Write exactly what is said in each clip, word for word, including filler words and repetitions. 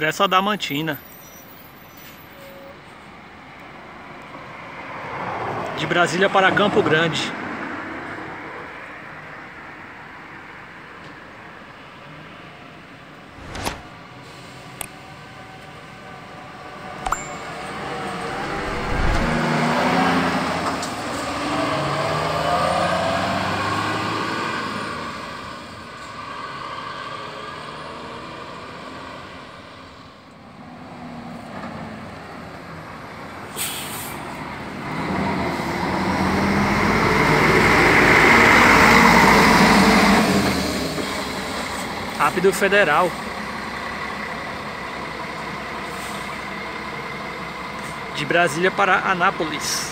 Expresso Adamantina de Brasília para Campo Grande. Rápido Federal de Brasília para Anápolis.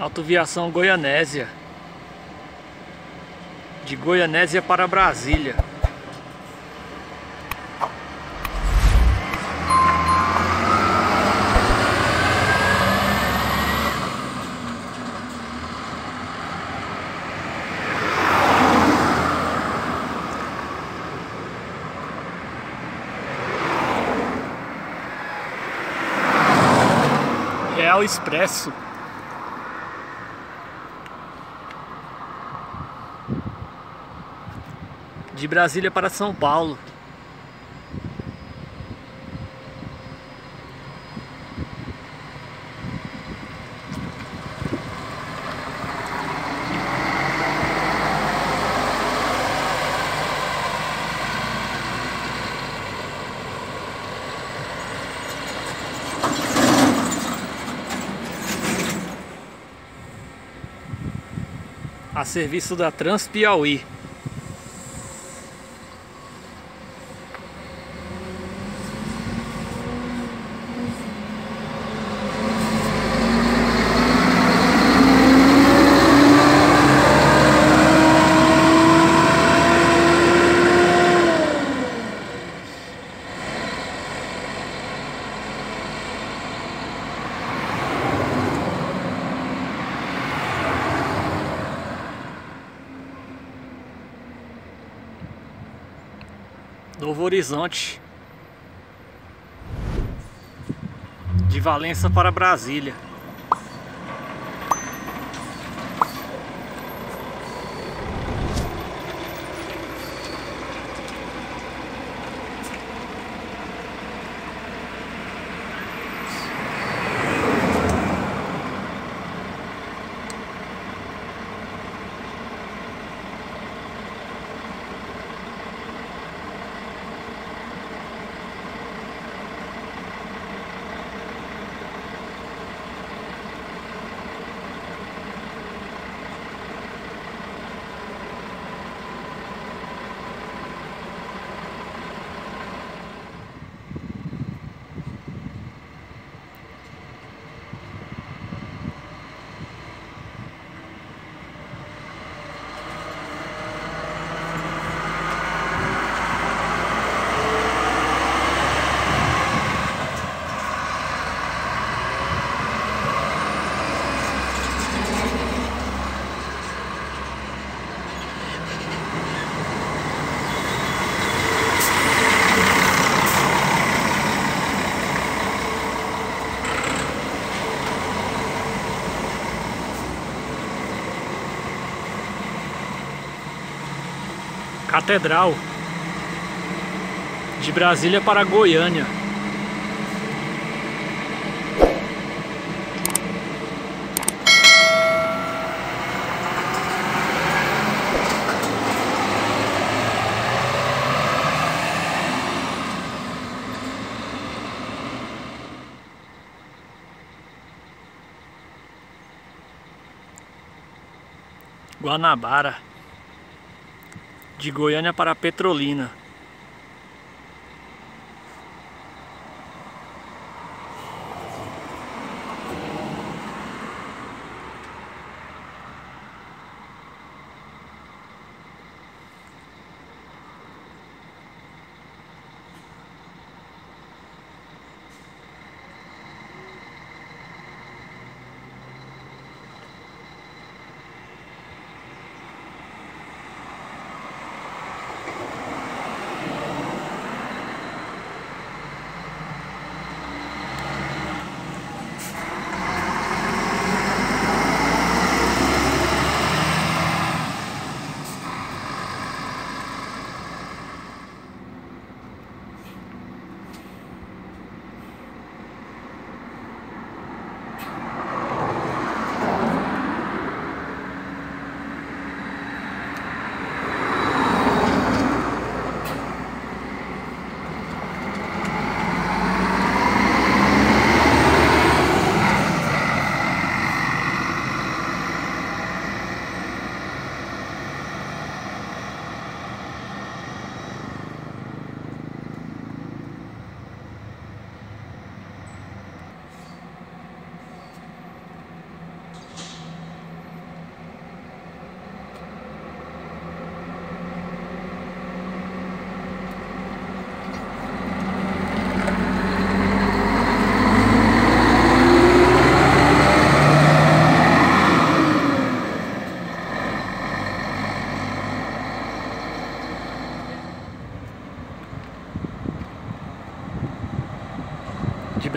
Autoviação Goianésia de Goianésia para Brasília. Real Expresso de Brasília para São Paulo. A serviço da Transpiauí. Novo Horizonte de Valença para Brasília. Catedral de Brasília para Goiânia. Guanabara de Goiânia para Petrolina.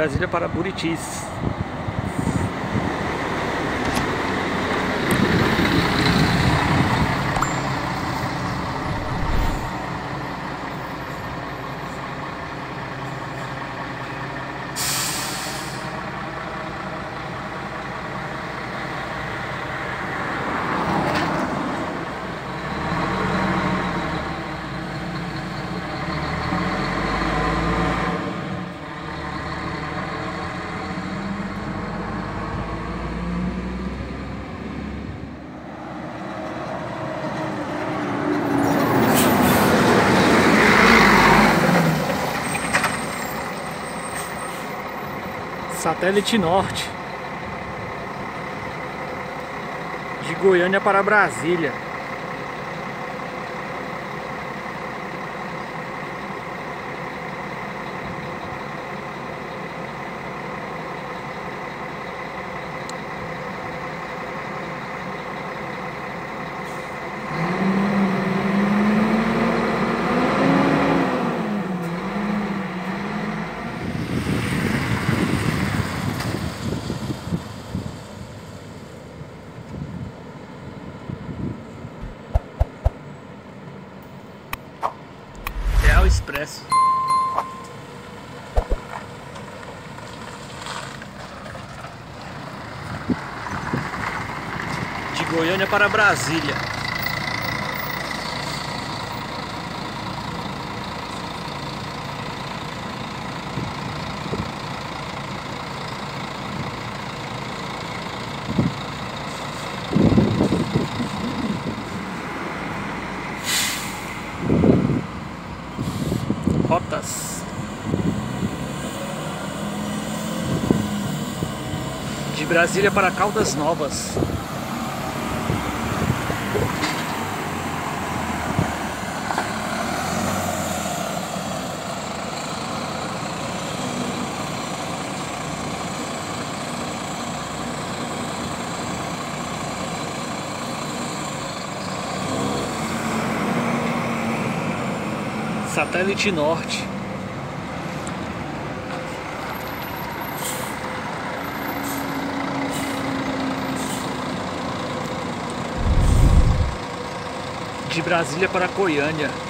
Brasília para Buritis. Satélite Norte de Goiânia para Brasília. Expresso de Goiânia para Brasília. Rotas de Brasília para Caldas Novas. Satélite Norte de Brasília para Goiânia.